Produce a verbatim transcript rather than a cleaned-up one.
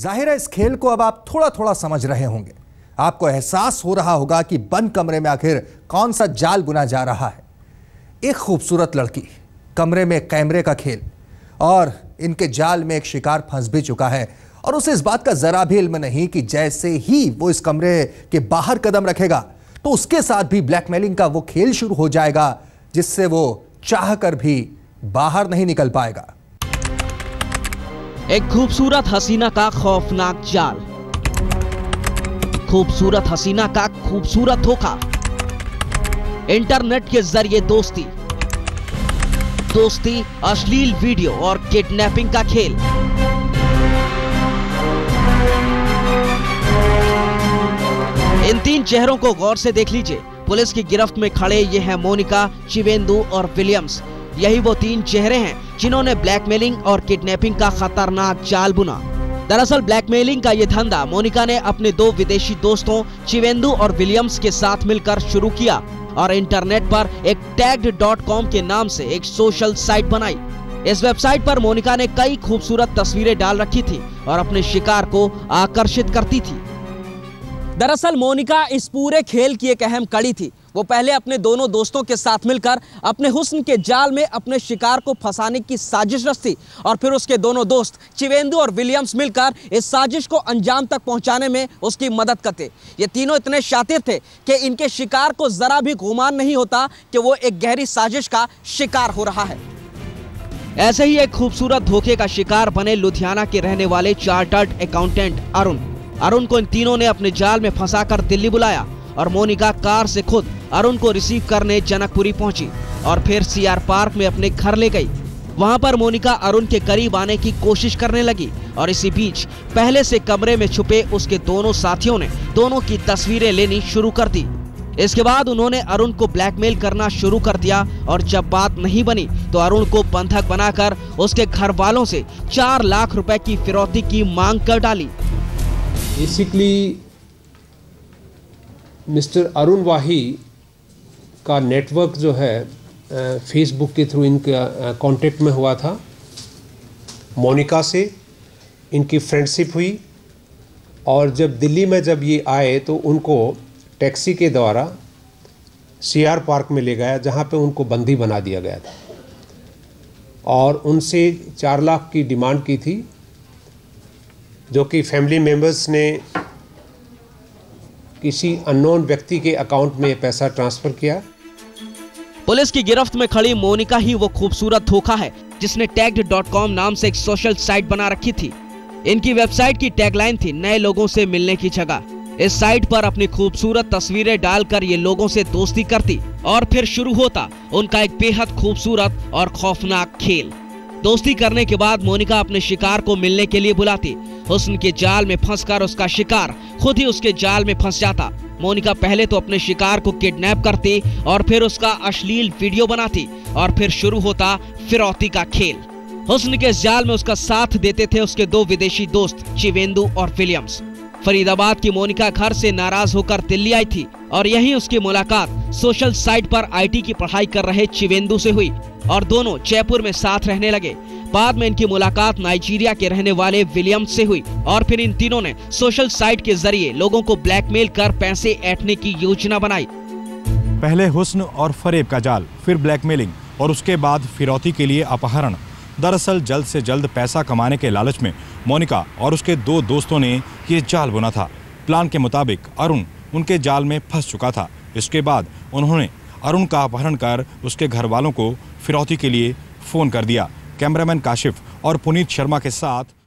जाहिर है इस खेल को अब आप थोड़ा थोड़ा समझ रहे होंगे। आपको एहसास हो रहा होगा कि बंद कमरे में आखिर कौन सा जाल बुना जा रहा है। एक खूबसूरत लड़की, कमरे में कैमरे का खेल, और इनके जाल में एक शिकार फंस भी चुका है और उसे इस बात का जरा भी इल्म नहीं कि जैसे ही वो इस कमरे के बाहर कदम रखेगा तो उसके साथ भी ब्लैकमेलिंग का वो खेल शुरू हो जाएगा जिससे वो चाहकर भी बाहर नहीं निकल पाएगा। एक खूबसूरत हसीना का खौफनाक जाल, खूबसूरत हसीना का खूबसूरत धोखा, इंटरनेट के जरिए दोस्ती दोस्ती अश्लील वीडियो और किडनैपिंग का खेल। इन तीन चेहरों को गौर से देख लीजिए। पुलिस की गिरफ्त में खड़े ये हैं मोनिका, शिवेंदु और विलियम्स। यही वो तीन चेहरे हैं जिन्होंने ब्लैकमेलिंग और किडनैपिंग का खतरनाक जाल बुना। दरअसल ब्लैकमेलिंग का ये धंधा मोनिका ने अपने दो विदेशी दोस्तों शिवेंदु और विलियम्स के साथ मिलकर शुरू किया और इंटरनेट पर एक टैग्ड डॉट कॉम के नाम से एक सोशल साइट बनाई। इस वेबसाइट पर मोनिका ने कई खूबसूरत तस्वीरें डाल रखी थी और अपने शिकार को आकर्षित करती थी। दरअसल मोनिका इस पूरे खेल की एक अहम कड़ी थी। वो पहले अपने दोनों दोस्तों के साथ मिलकर अपने हुस्न के जाल में अपने शिकार को फंसाने की साजिश रचती और फिर उसके दोनों दोस्त शिवेंदु और विलियम्स मिलकर इस साजिश को अंजाम तक पहुंचाने में उसकी मदद करते। ये तीनों इतने शातिर थे कि इनके शिकार को जरा भी गुमान नहीं होता कि वो एक गहरी साजिश का शिकार हो रहा है। ऐसे ही एक खूबसूरत धोखे का शिकार बने लुधियाना के रहने वाले चार्टर्ड अकाउंटेंट अरुण। अरुण को इन तीनों ने अपने जाल में फंसाकर दिल्ली बुलाया और मोनिका कार से खुद अरुण को रिसीव करने जनकपुरी पहुंची और फिर सीआर पार्क में अपने घर ले गई। वहां पर मोनिका अरुण के करीब आने की कोशिश करने लगी और इसी बीच पहले से कमरे में छुपे उसके दोनों साथियों ने दोनों की तस्वीरें लेनी शुरू कर दी। इसके बाद उन्होंने अरुण को ब्लैकमेल करना शुरू कर दिया और जब बात नहीं बनी तो अरुण को बंधक बनाकर उसके घर वालों से चार लाख रुपए की फिरौती की मांग कर डाली। बेसिकली मिस्टर अरुण वाही का नेटवर्क जो है फेसबुक के थ्रू इनका कांटेक्ट में हुआ था। मोनिका से इनकी फ्रेंडशिप हुई और जब दिल्ली में जब ये आए तो उनको टैक्सी के द्वारा सीआर पार्क में ले गया जहाँ पे उनको बंदी बना दिया गया था और उनसे चार लाख की डिमांड की थी जो कि फैमिली मेंबर्स ने किसी अननोन व्यक्ति के अकाउंट में पैसा ट्रांसफर किया। पुलिस की गिरफ्त में खड़ी मोनिका ही वो खूबसूरत धोखा है जिसने टैग्ड डॉट कॉम नाम से एक सोशल साइट बना रखी थी। इनकी वेबसाइट की टैगलाइन थी नए लोगों से मिलने की जगह। इस साइट पर अपनी खूबसूरत तस्वीरें डालकर ये लोगों से दोस्ती करती और फिर शुरू होता उनका एक बेहद खूबसूरत और खौफनाक खेल। दोस्ती करने के बाद मोनिका अपने शिकार को मिलने के लिए बुलाती। हुस्न के जाल में फंसकर उसका शिकार खुद ही उसके जाल में फंस जाता। मोनिका पहले तो अपने शिकार को किडनैप करती और फिर उसका अश्लील वीडियो बनाती और फिर शुरू होता फिरौती का खेल। हुस्न के जाल में उसका साथ देते थे उसके दो विदेशी दोस्त शिवेंदु और विलियम्स। फरीदाबाद की मोनिका घर से नाराज होकर दिल्ली आई थी और यहीं उसकी मुलाकात सोशल साइट पर आईटी की पढ़ाई कर रहे शिवेंदु से हुई और दोनों जयपुर में साथ रहने लगे। बाद में इनकी मुलाकात नाइजीरिया के रहने वाले विलियम्स से हुई और फिर इन तीनों ने सोशल साइट के जरिए लोगों को ब्लैकमेल कर पैसे ऐंठने की योजना बनाई। पहले हुस्न और फरेब का जाल, फिर ब्लैकमेलिंग और उसके बाद फिरौती के लिए अपहरण। दरअसल जल्द से जल्द पैसा कमाने के लालच में मोनिका और उसके दो दोस्तों ने ये जाल बुना था। प्लान के मुताबिक अरुण उनके जाल में फंस चुका था। इसके बाद उन्होंने अरुण का अपहरण कर उसके घर वालों को फिरौती के लिए फोन कर दिया। कैमरामैन काशिफ और पुनीत शर्मा के साथ